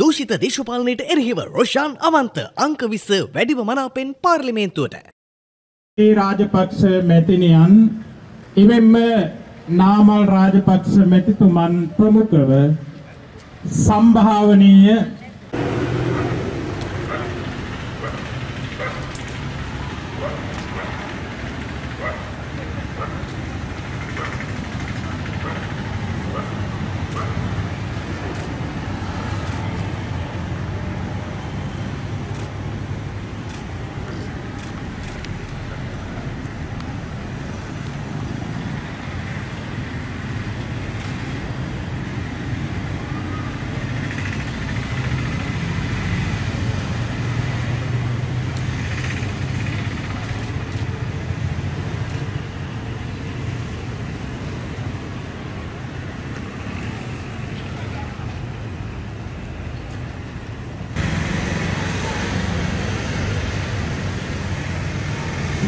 දූෂිත දේශපාලනයට එරෙහිව රොෂාන් අවන්ත අංක 20 වැඩිම මනාපෙන් පාර්ලිමේන්තුවට. ඒ රාජපක්ෂ මැතිණියන් එමෙම්ම නාමල් රාජපක්ෂ මැතිතුමන් ප්‍රමුඛව සම්භාවනීය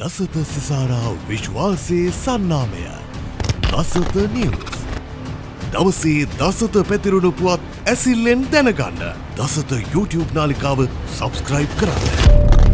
දසත සිසාරා විශ්වාසයේ සන්නාමය දසත නිවුස් දවසේ දසත පැතිරුණු පුවත් ඇසිල්ලෙන් දැනගන්න දසත YouTube නාලිකාව සබ්ස්ක්‍රයිබ් කරන්න.